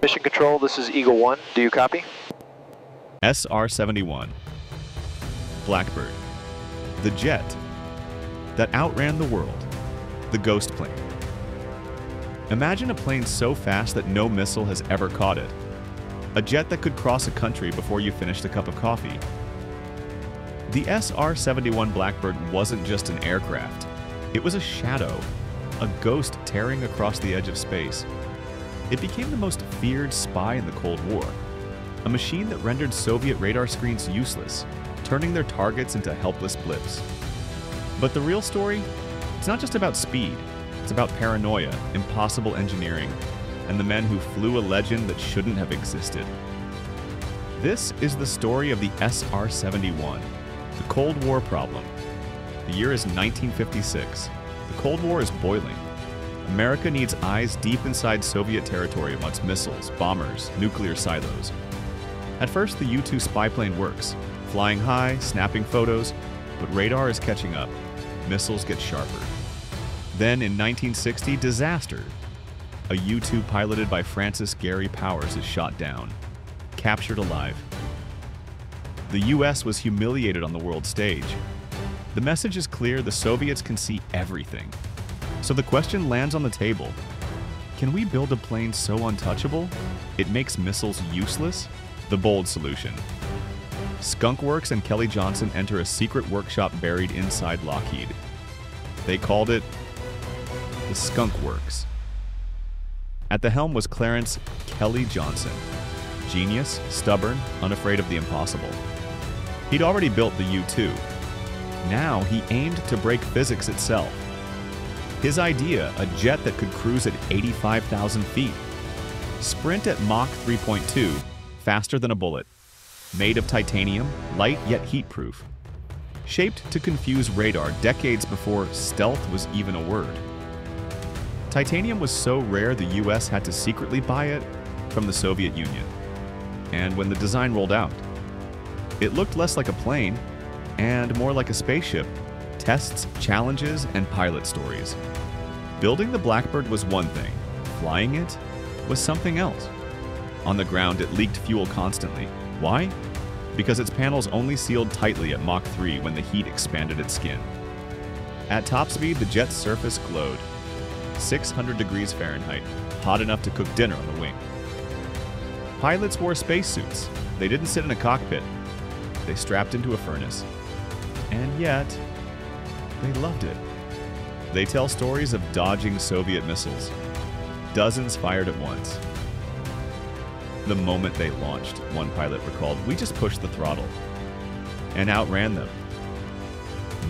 Mission Control, this is Eagle 1. Do you copy? SR-71 Blackbird, the jet that outran the world, the ghost plane. Imagine a plane so fast that no missile has ever caught it. A jet that could cross a country before you finished a cup of coffee. The SR-71 Blackbird wasn't just an aircraft. It was a shadow, a ghost tearing across the edge of space. It became the most feared spy in the Cold War, a machine that rendered Soviet radar screens useless, turning their targets into helpless blips. But the real story? It's not just about speed. It's about paranoia, impossible engineering, and the men who flew a legend that shouldn't have existed. This is the story of the SR-71, the Cold War problem. The year is 1956. The Cold War is boiling. America needs eyes deep inside Soviet territory amongst missiles, bombers, nuclear silos. At first, the U-2 spy plane works, flying high, snapping photos, but radar is catching up. Missiles get sharper. Then in 1960, disaster. A U-2 piloted by Francis Gary Powers is shot down, captured alive. The US was humiliated on the world stage. The message is clear, the Soviets can see everything. So the question lands on the table. Can we build a plane so untouchable it makes missiles useless? The bold solution. Skunk Works and Kelly Johnson enter a secret workshop buried inside Lockheed. They called it the Skunk Works. At the helm was Clarence Kelly Johnson. Genius, stubborn, unafraid of the impossible. He'd already built the U-2. Now he aimed to break physics itself. His idea, a jet that could cruise at 85,000 feet, sprint at Mach 3.2, faster than a bullet, made of titanium, light yet heat-proof, shaped to confuse radar decades before stealth was even a word. Titanium was so rare the US had to secretly buy it from the Soviet Union. And when the design rolled out, it looked less like a plane and more like a spaceship. Tests, challenges, and pilot stories. Building the Blackbird was one thing, flying it was something else. On the ground, it leaked fuel constantly. Why? Because its panels only sealed tightly at Mach 3 when the heat expanded its skin. At top speed, the jet's surface glowed. 600 degrees Fahrenheit, hot enough to cook dinner on the wing. Pilots wore spacesuits. They didn't sit in a cockpit. They strapped into a furnace. And yet, they loved it. They tell stories of dodging Soviet missiles, dozens fired at once. The moment they launched, one pilot recalled, "We just pushed the throttle and outran them."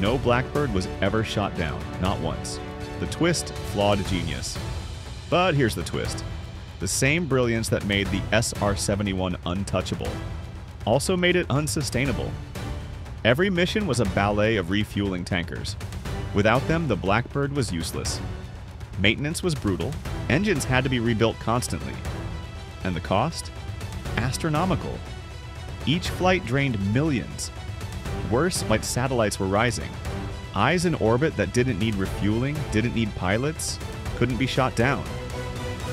No Blackbird was ever shot down, not once. The twist, flawed genius. But here's the twist. The same brilliance that made the SR-71 untouchable also made it unsustainable. Every mission was a ballet of refueling tankers. Without them, the Blackbird was useless. Maintenance was brutal, engines had to be rebuilt constantly. And the cost? Astronomical. Each flight drained millions. Worse, like satellites were rising. Eyes in orbit that didn't need refueling, didn't need pilots, couldn't be shot down.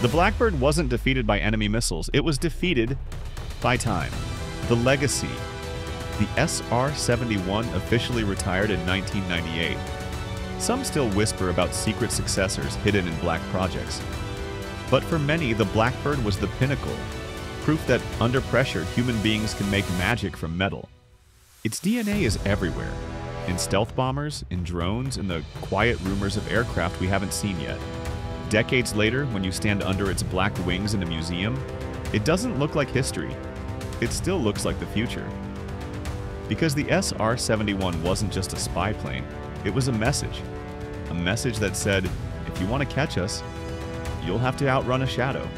The Blackbird wasn't defeated by enemy missiles, it was defeated by time. The legacy. The SR-71 officially retired in 1998. Some still whisper about secret successors hidden in black projects. But for many, the Blackbird was the pinnacle, proof that under pressure, human beings can make magic from metal. Its DNA is everywhere, in stealth bombers, in drones, in the quiet rumors of aircraft we haven't seen yet. Decades later, when you stand under its black wings in a museum, it doesn't look like history. It still looks like the future. Because the SR-71 wasn't just a spy plane, it was a message that said, if you want to catch us, you'll have to outrun a shadow.